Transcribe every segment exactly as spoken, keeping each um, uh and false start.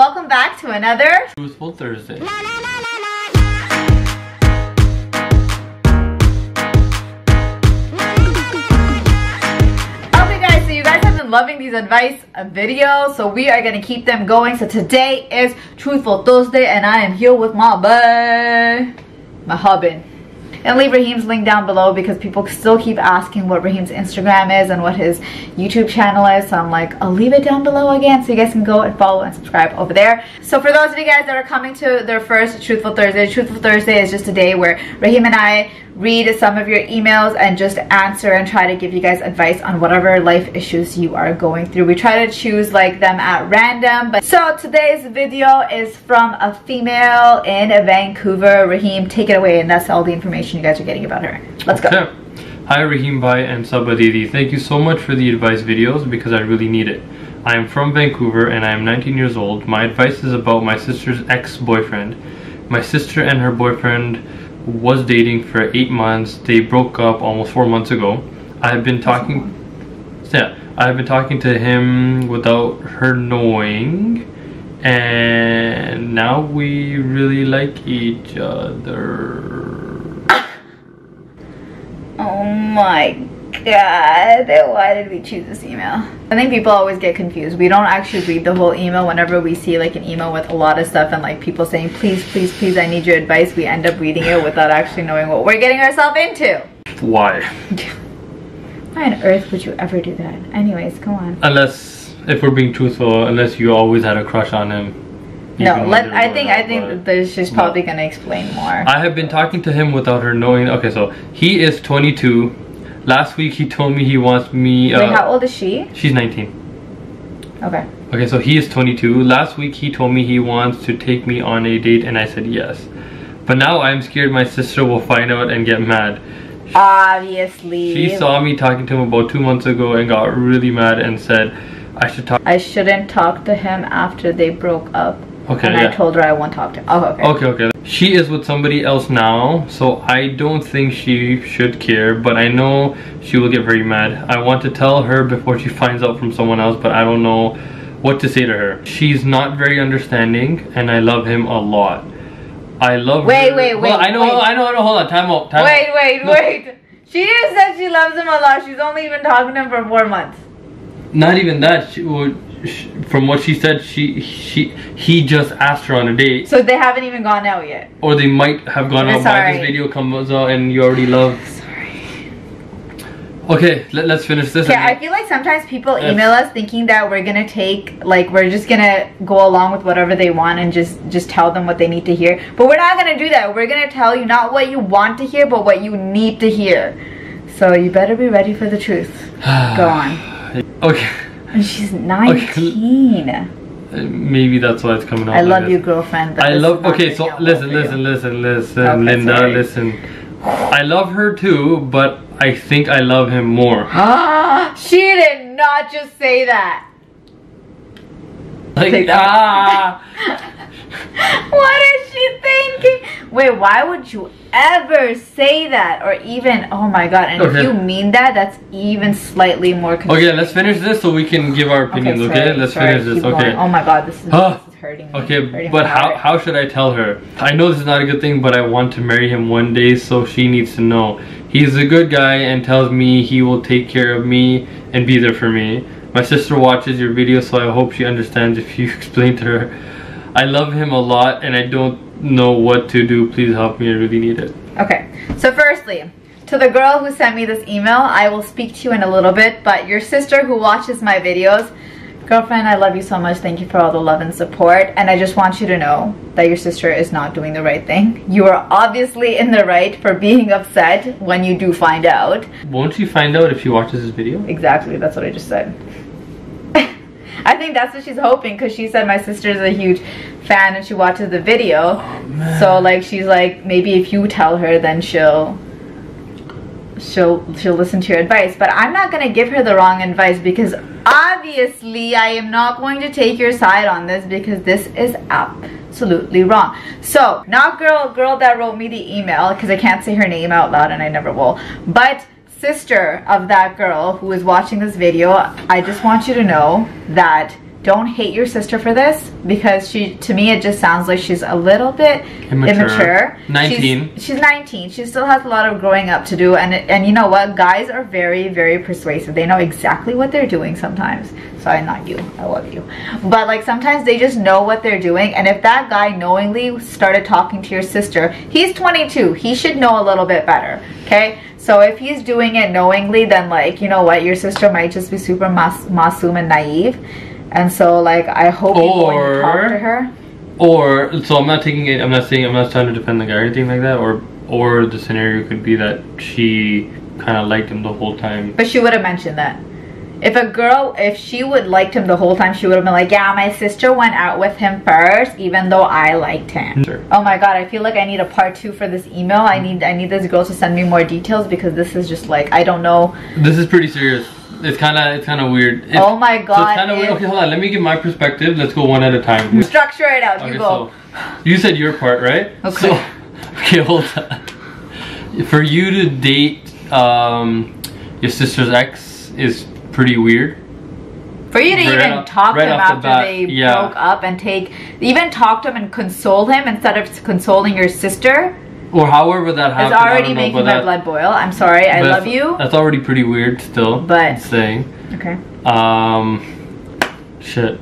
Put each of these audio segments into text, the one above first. welcome back to another Truthful Thursday. La, la, la, la, la. Okay guys, so you guys have been loving these advice videos, so we are gonna keep them going. So today is Truthful Thursday and I am here with my boy, my hubby. And leave Raheem's link down below because people still keep asking what Raheem's Instagram is and what his YouTube channel is. So I'm like, I'll leave it down below again so you guys can go and follow and subscribe over there. So for those of you guys that are coming to their first Truthful Thursday, Truthful Thursday is just a day where Raheem and I read some of your emails and just answer and try to give you guys advice on whatever life issues you are going through. We try to choose like them at random. But so today's video is from a female in Vancouver. Raheem, take it away, and that's all the information you guys are getting about her. Let's go. Okay. Hi Raheem Bhai and Sabah Didi. Thank you so much for the advice videos because I really need it. I am from Vancouver and I am nineteen years old. My advice is about my sister's ex-boyfriend. My sister and her boyfriend was dating for eight months. They broke up almost four months ago. I have been talking yeah, I have been talking to him without her knowing, and now we really like each other. Oh my god, why did we choose this email? I think people always get confused. We don't actually read the whole email. Whenever we see like an email with a lot of stuff and like people saying, please, please, please, I need your advice, we end up reading it without actually knowing what we're getting ourselves into. Why? Why on earth would you ever do that? Anyways, go on. Unless, if we're being truthful, unless you always had a crush on him. No, let, I think I think that she's probably gonna explain more. I have been talking to him without her knowing. Okay, so he is twenty-two. Last week he told me he wants me. Uh, Wait, how old is she? She's nineteen. Okay. Okay, so he is twenty-two. Last week he told me he wants to take me on a date, and I said yes. But now I'm scared my sister will find out and get mad. Obviously. She saw me talking to him about two months ago and got really mad and said I should talk. I shouldn't talk to him after they broke up. Okay, and yeah. I told her I won't talk to her. Oh, okay. Okay, okay. She is with somebody else now, so I don't think she should care, but I know she will get very mad. I want to tell her before she finds out from someone else, but I don't know what to say to her. She's not very understanding, and I love him a lot. I love wait, her. Wait, wait, well, I know, wait. I know, I know, hold on. Time out, time wait, out. Wait, no. wait. She just said she loves him a lot. She's only been talking to him for four months. Not even that. She would. From what she said, she she he just asked her on a date. So they haven't even gone out yet. Or they might have gone out by this video comes out and you already love. Sorry. Okay, let, let's finish this. Yeah, I feel like sometimes people email us thinking that we're gonna take like we're just gonna go along with whatever they want and just just tell them what they need to hear. But we're not gonna do that. We're gonna tell you not what you want to hear, but what you need to hear. So you better be ready for the truth. Go on. Okay. And she's nineteen. Okay. Maybe that's why it's coming out. I love you, girlfriend. But I love. Okay, so listen, listen, listen, listen, okay, Linda, sorry. listen. I love her too, but I think I love him more. Ah, she did not just say that. Like ah. What is she thinking? Wait, why would you ever say that? Or even, oh my god, and okay. if you mean that, that's even slightly more confusing. Okay, let's finish this so we can give our opinions, okay? Sorry, okay? Let's sorry, finish this, okay. Going. Oh my god, this is, this is hurting me. Okay, hurting but how, how should I tell her? I know this is not a good thing, but I want to marry him one day, so she needs to know. He's a good guy and tells me he will take care of me and be there for me. My sister watches your video, so I hope she understands if you explain to her. I love him a lot and I don't know what to do. Please help me. I really need it. Okay. So firstly, to the girl who sent me this email, I will speak to you in a little bit, but your sister who watches my videos, girlfriend, I love you so much. Thank you for all the love and support. And I just want you to know that your sister is not doing the right thing. You are obviously in the right for being upset when you do find out. Won't she find out if she watches this video? Exactly. That's what I just said. I think that's what she's hoping because she said my sister's a huge fan and she watches the video. Oh, so like she's like, maybe if you tell her then she'll she'll she'll listen to your advice. But I'm not gonna give her the wrong advice because obviously I am not going to take your side on this because this is absolutely wrong. So not girl girl that wrote me the email, because I can't say her name out loud and I never will, but sister of that girl who is watching this video, I just want you to know that don't hate your sister for this, because she, to me, it just sounds like she's a little bit immature. immature. nineteen. She's, she's nineteen. She still has a lot of growing up to do. And, and you know what? Guys are very, very persuasive. They know exactly what they're doing sometimes. Sorry, not you. I love you. But like sometimes they just know what they're doing. And if that guy knowingly started talking to your sister, he's twenty-two. He should know a little bit better. Okay? So if he's doing it knowingly, then like, you know what? Your sister might just be super mas masum and naive. And so, like, I hope you go and talk to her. Or, so I'm not taking it, I'm not saying, I'm not trying to defend the guy or anything like that. Or, or the scenario could be that she kind of liked him the whole time. But she would have mentioned that. If a girl, if she would liked him the whole time, she would have been like, yeah, my sister went out with him first, even though I liked him. Sure. Oh my God, I feel like I need a part two for this email. I need, I need this girl to send me more details, because this is just like, I don't know. This is pretty serious. It's kind of, it's kind of weird. It's, oh my God. So it's kind of weird. Okay, hold on. Let me give my perspective. Let's go one at a time. Structure it out. Okay, you go. So you said your part, right? Okay. So, okay, hold on. For you to date um, your sister's ex is pretty weird. For you to right even up, talk right to him after the bat, they yeah. broke up and take, even talk to him and console him instead of consoling your sister. Or however that happened. It's already making know, my that, blood boil. I'm sorry. I love you. That's already pretty weird still. But. Saying. Okay. Um. Shit.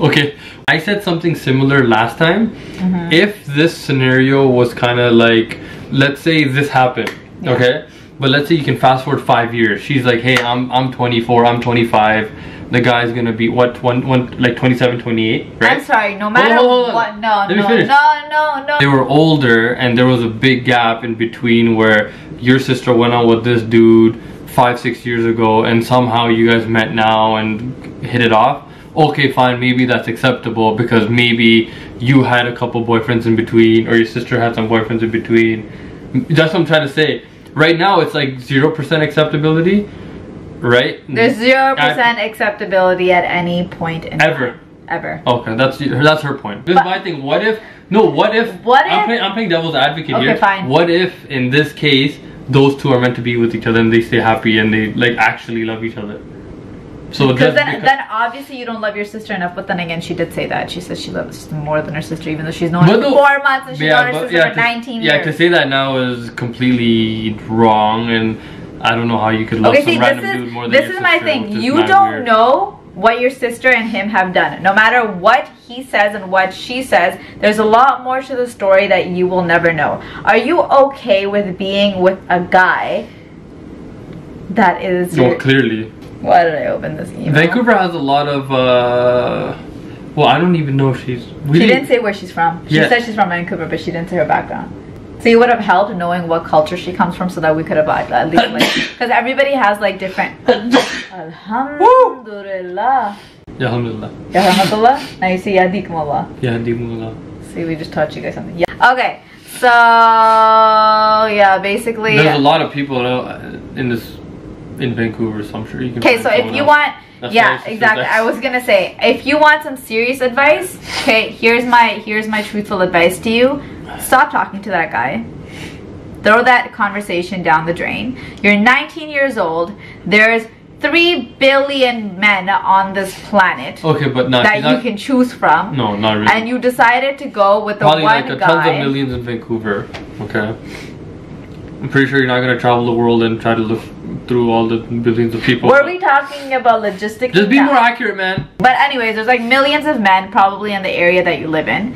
Okay. I said something similar last time. Mm-hmm. If this scenario was kind of like, let's say this happened. Yeah. Okay. But let's say you can fast forward five years. She's like, hey, I'm I'm twenty-four. I'm twenty-five. The guy's gonna be what one one like twenty-seven, twenty-eight, right? I'm sorry, no matter hold on, hold on. what no no, no no no they were older, and there was a big gap in between where your sister went on with this dude five six years ago and somehow you guys met now and hit it off. Okay, fine, maybe that's acceptable because maybe you had a couple boyfriends in between, or your sister had some boyfriends in between. That's what I'm trying to say. Right now it's like zero percent acceptability. Right? There's zero percent acceptability at any point in ever. Time. Ever. Okay, that's that's her point. This but, is my thing. What if? No. What if? What if? I'm playing, I'm playing devil's advocate okay, here. Okay, fine. What if in this case those two are meant to be with each other and they stay happy and they like actually love each other? So then, because then obviously you don't love your sister enough. But then again, she did say that. She said she loves more than her sister, even though she's known her for four months and she's yeah, known her sister yeah, for to, nineteen yeah, years. Yeah, to say that now is completely wrong, and I don't know how you could love okay, some see, random is, dude more than your sister. This is my thing. You don't weird. know what your sister and him have done. No matter what he says and what she says, there's a lot more to the story that you will never know. Are you okay with being with a guy that is... Well, your... clearly. Why did I open this email? Vancouver has a lot of... Uh... Well, I don't even know if she's... Really... She didn't say where she's from. She yeah. said she's from Vancouver, but she didn't say her background. So you would have helped knowing what culture she comes from so that we could have at least like, because everybody has like different. Alhamdulillah. Alhamdulillah. Alhamdulillah. Now you say Yahdikumullah. Yahdikumullah. See, we just taught you guys something. Yeah. Okay. So yeah, basically. There's a lot of people in this in Vancouver, so I'm sure you can. Okay, so if you else. want. That's yeah, exactly. I was gonna say, if you want some serious advice, okay, here's my here's my truthful advice to you. Stop talking to that guy. Throw that conversation down the drain. You're nineteen years old. There's three billion men on this planet. Okay, but not that not, you can choose from. No, not really. And you decided to go with the Probably one like the guy. Tons of millions in Vancouver. Okay. I'm pretty sure you're not gonna travel the world and try to look through all the billions of people. Were we talking about logistics? Just be now? more accurate, man. But anyways, there's like millions of men probably in the area that you live in.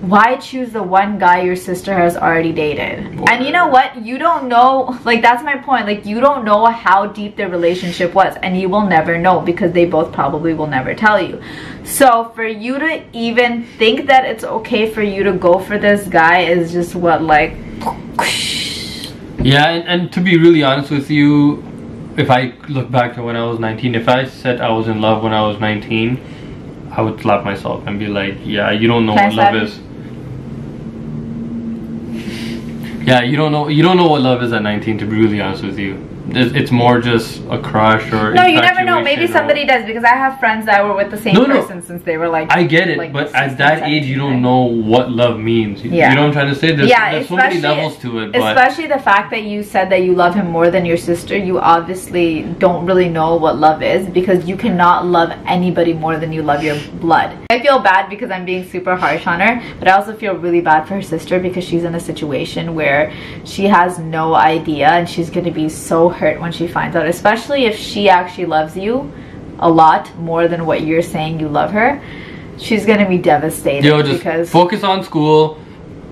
Why choose the one guy your sister has already dated? Boy. And you know what? You don't know, like that's my point. Like you don't know how deep their relationship was, and you will never know because they both probably will never tell you. So for you to even think that it's okay for you to go for this guy is just what like... Yeah, and, and to be really honest with you, if I look back to when I was nineteen, if I said I was in love when I was nineteen, I would slap myself and be like, yeah, you don't know what love is. Yeah, you don't know you don't know what love is at nineteen, to be really honest with you. it's more just a crush or no, you never know. Maybe somebody does, because I have friends that were with the same no, no. person since they were like. I get it, like, but at that age, you don't know what love means. You, yeah. you know what I'm trying to say? There's, yeah, there's so many levels to it. But especially the fact that you said that you love him more than your sister. You obviously don't really know what love is, because you cannot love anybody more than you love your blood. I feel bad because I'm being super harsh on her, but I also feel really bad for her sister, because she's in a situation where she has no idea and she's going to be so hurt when she finds out, especially if she actually loves you a lot more than what you're saying you love her. She's gonna be devastated. Yo, just because focus on school,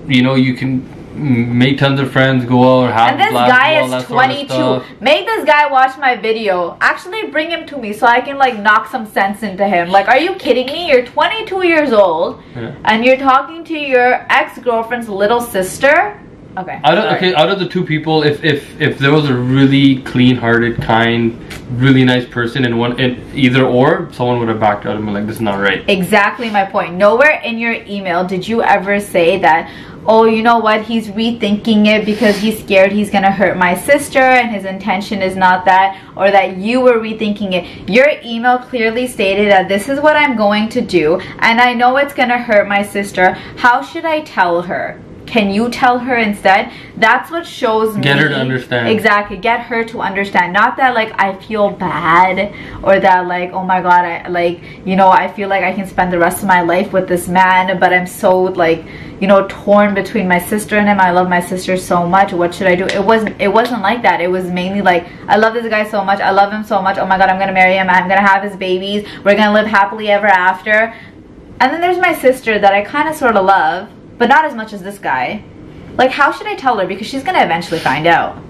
you know, you can make tons of friends, go out or have and this blast, guy is twenty-two sort of make this guy watch my video, actually bring him to me so I can like knock some sense into him. Like, are you kidding me? You're twenty-two years old, yeah, and you're talking to your ex-girlfriend's little sister. Okay. Out of, okay. Out of the two people, if if if there was a really clean-hearted, kind, really nice person in one, in either or, someone would have backed out and been like, "This is not right." Exactly my point. Nowhere in your email did you ever say that, oh, you know what, he's rethinking it because he's scared he's gonna hurt my sister and his intention is not that, or that you were rethinking it. Your email clearly stated that this is what I'm going to do and I know it's gonna hurt my sister. How should I tell her? Can you tell her instead? That's what shows me. Get her to understand. Exactly. Get her to understand. Not that like I feel bad or that like, oh my god, I like, you know, I feel like I can spend the rest of my life with this man, but I'm so like, you know, torn between my sister and him. I love my sister so much. What should I do? It wasn't it wasn't like that. It was mainly like, I love this guy so much. I love him so much. Oh my god, I'm gonna marry him. I'm gonna have his babies. We're gonna live happily ever after. And then there's my sister that I kinda sorta love, but not as much as this guy. Like, how should I tell her? Because she's gonna eventually find out.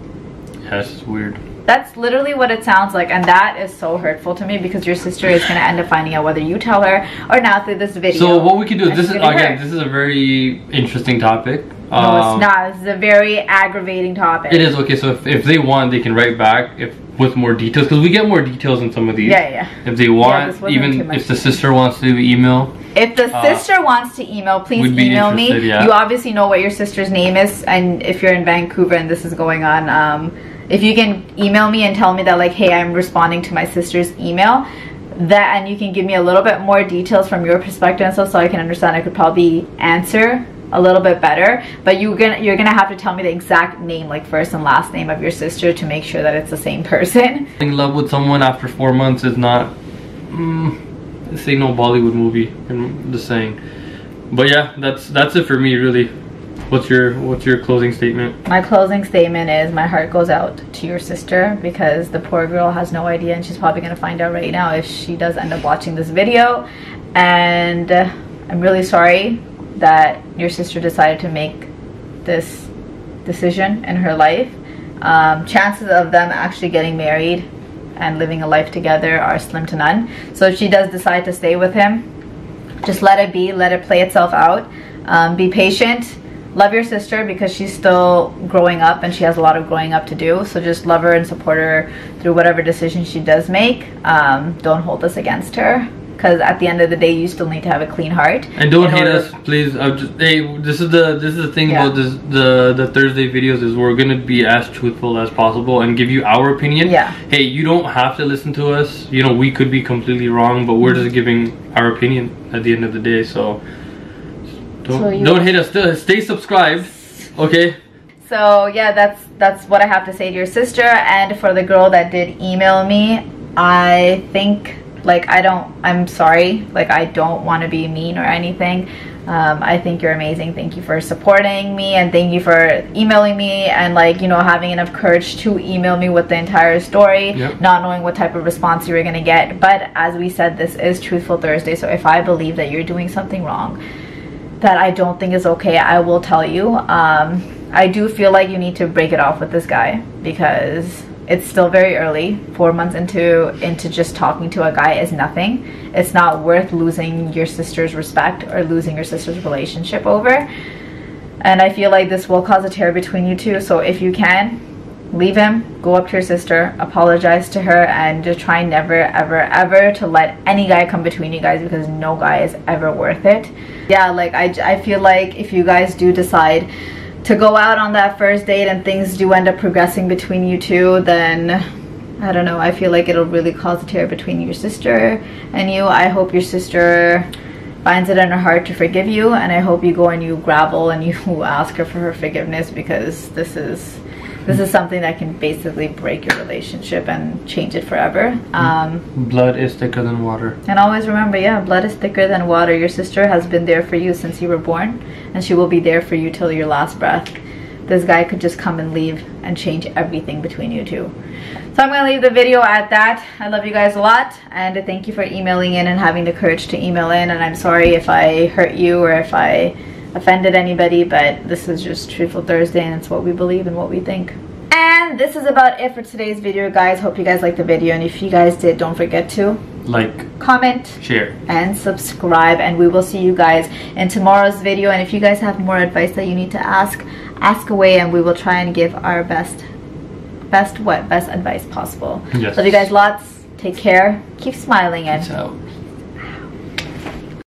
That's weird. That's literally what it sounds like, and that is so hurtful to me, because your sister is gonna end up finding out whether you tell her or not through this video. So what we can do, this is again, this is a very interesting topic. No, um, it's not. This is a very aggravating topic. It is. Okay, so if, if they want, they can write back if with more details, because we get more details in some of these. Yeah, yeah. If they want, yeah, even if the sister wants to email. If the sister uh, wants to email, please email me. Yeah. You obviously know what your sister's name is, and if you're in Vancouver and this is going on, um, if you can email me and tell me that like, hey, I'm responding to my sister's email, that, and you can give me a little bit more details from your perspective and stuff, so I can understand. I could probably answer a little bit better, but you're gonna you're gonna have to tell me the exact name, like first and last name of your sister, to make sure that it's the same person. In love with someone after four months is not, mm, say no Bollywood movie. I'm just saying, but yeah, that's that's it for me really. What's your what's your closing statement? My closing statement is, my heart goes out to your sister, because the poor girl has no idea, and she's probably gonna find out right now if she does end up watching this video. And uh, I'm really sorry that your sister decided to make this decision in her life. Um, chances of them actually getting married and living a life together are slim to none. So if she does decide to stay with him, just let it be, let it play itself out. Um, be patient, love your sister, because she's still growing up and she has a lot of growing up to do. So just love her and support her through whatever decision she does make. Um, don't hold this against her, because at the end of the day, you still need to have a clean heart. And don't hate us, please. I'm just, hey, this is the this is the thing yeah. about this, the the Thursday videos, is we're gonna be as truthful as possible and give you our opinion. Yeah. Hey, you don't have to listen to us. You know, we could be completely wrong, but we're just giving our opinion at the end of the day. So don't so don't hate us. Still, stay subscribed. Okay. So yeah, that's that's what I have to say to your sister. And for the girl that did email me, I think. Like, I don't, I'm sorry, like, I don't want to be mean or anything. Um, I think you're amazing. Thank you for supporting me, and thank you for emailing me, and like, you know, having enough courage to email me with the entire story, yep. not knowing what type of response you were going to get. But as we said, this is Truthful Thursday. So if I believe that you're doing something wrong that I don't think is okay, I will tell you. Um, I do feel like you need to break it off with this guy, because it's still very early. Four months into into just talking to a guy is nothing. It's not worth losing your sister's respect or losing your sister's relationship over. And I feel like this will cause a tear between you two. So if you can, leave him, go up to your sister, apologize to her, and just try never, ever, ever to let any guy come between you guys, because no guy is ever worth it. Yeah, like I, I feel like if you guys do decide to go out on that first date and things do end up progressing between you two, then I don't know, I feel like it'll really cause a tear between your sister and you. I hope your sister finds it in her heart to forgive you, and I hope you go and you grovel and you ask her for her forgiveness, because this is this is something that can basically break your relationship and change it forever. Um, blood is thicker than water. And always remember, yeah, blood is thicker than water. Your sister has been there for you since you were born, and she will be there for you till your last breath. This guy could just come and leave and change everything between you two. So I'm gonna leave the video at that. I love you guys a lot, and thank you for emailing in and having the courage to email in. And I'm sorry if I hurt you or if I offended anybody, but this is just Truthful Thursday, and it's what we believe and what we think. And this is about it for today's video, guys. Hope you guys liked the video, and if you guys did, don't forget to like, comment, share, and subscribe, and we will see you guys in tomorrow's video. And if you guys have more advice that you need to ask, ask away, and we will try and give our best best what best advice possible. Yes. Love you guys lots. Take care, keep smiling, and